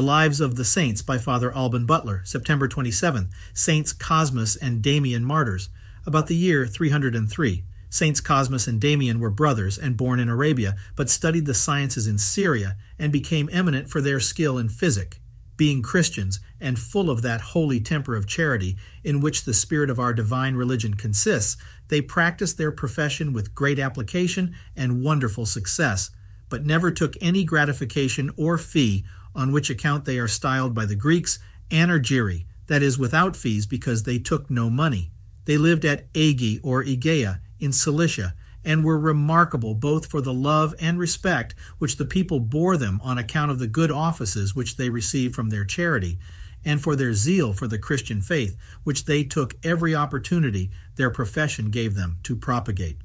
The Lives of the Saints by Father Alban Butler, September 27, Saints Cosmas and Damian Martyrs, about the year 303. Saints Cosmas and Damian were brothers and born in Arabia, but studied the sciences in Syria and became eminent for their skill in physic, being Christians and full of that holy temper of charity in which the spirit of our divine religion consists. They practiced their profession with great application and wonderful success, but never took any gratification or fee, on which account they are styled by the Greeks anergiri, that is, without fees, because they took no money. They lived at Agi or Egea in Cilicia, and were remarkable both for the love and respect which the people bore them on account of the good offices which they received from their charity, and for their zeal for the Christian faith, which they took every opportunity their profession gave them to propagate.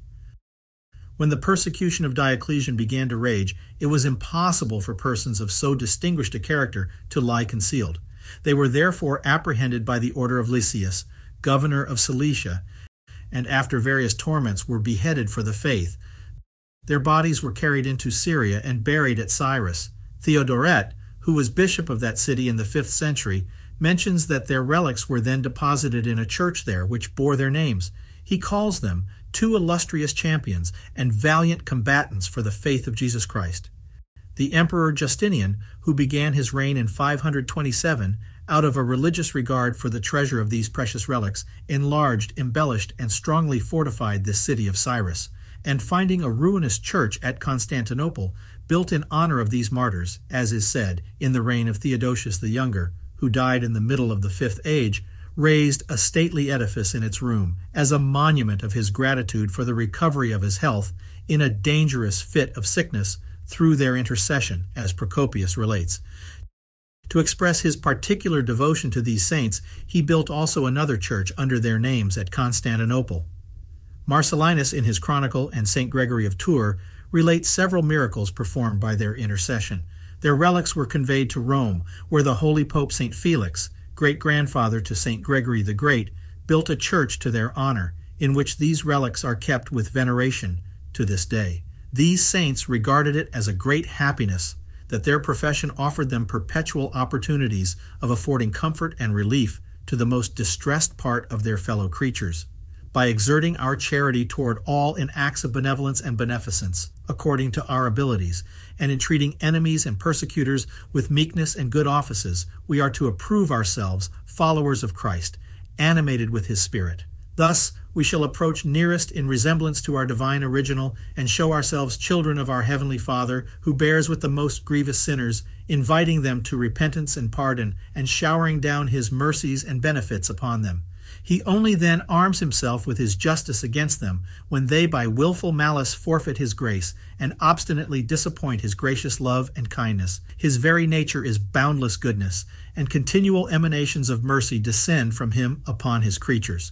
When the persecution of Diocletian began to rage, it was impossible for persons of so distinguished a character to lie concealed. They were therefore apprehended by the order of Lysias, governor of Cilicia, and after various torments were beheaded for the faith. Their bodies were carried into Syria and buried at Cyrus. Theodoret, who was bishop of that city in the 5th century, mentions that their relics were then deposited in a church there which bore their names. He calls them two illustrious champions and valiant combatants for the faith of Jesus Christ. The Emperor Justinian, who began his reign in 527, out of a religious regard for the treasure of these precious relics, enlarged, embellished, and strongly fortified this city of Cyrus, and finding a ruinous church at Constantinople, built in honor of these martyrs, as is said, in the reign of Theodosius the Younger, who died in the middle of the 5th age, raised a stately edifice in its room, as a monument of his gratitude for the recovery of his health in a dangerous fit of sickness through their intercession, as Procopius relates. To express his particular devotion to these saints, he built also another church under their names at Constantinople. Marcellinus, in his Chronicle, and St. Gregory of Tours relate several miracles performed by their intercession. Their relics were conveyed to Rome, where the Holy Pope St. Felix, great-grandfather to St. Gregory the Great, built a church to their honor, in which these relics are kept with veneration to this day. These saints regarded it as a great happiness that their profession offered them perpetual opportunities of affording comfort and relief to the most distressed part of their fellow creatures, by exerting our charity toward all in acts of benevolence and beneficence, according to our abilities, and in treating enemies and persecutors with meekness and good offices, we are to approve ourselves followers of Christ, animated with his Spirit. Thus, we shall approach nearest in resemblance to our divine original, and show ourselves children of our heavenly Father, who bears with the most grievous sinners, inviting them to repentance and pardon, and showering down his mercies and benefits upon them. He only then arms himself with his justice against them, when they by willful malice forfeit his grace, and obstinately disappoint his gracious love and kindness. His very nature is boundless goodness, and continual emanations of mercy descend from him upon his creatures.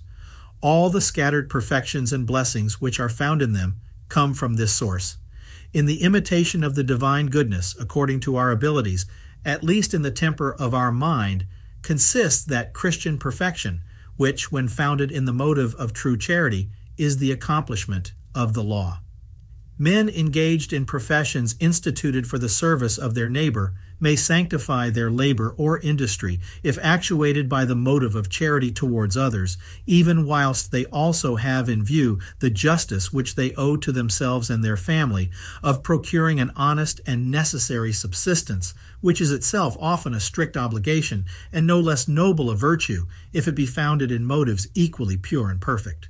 All the scattered perfections and blessings which are found in them come from this source. In the imitation of the divine goodness, according to our abilities, at least in the temper of our mind, consists that Christian perfection, which, when founded in the motive of true charity, is the accomplishment of the law. Men engaged in professions instituted for the service of their neighbor may sanctify their labor or industry if actuated by the motive of charity towards others, even whilst they also have in view the justice which they owe to themselves and their family of procuring an honest and necessary subsistence, which is itself often a strict obligation and no less noble a virtue if it be founded in motives equally pure and perfect.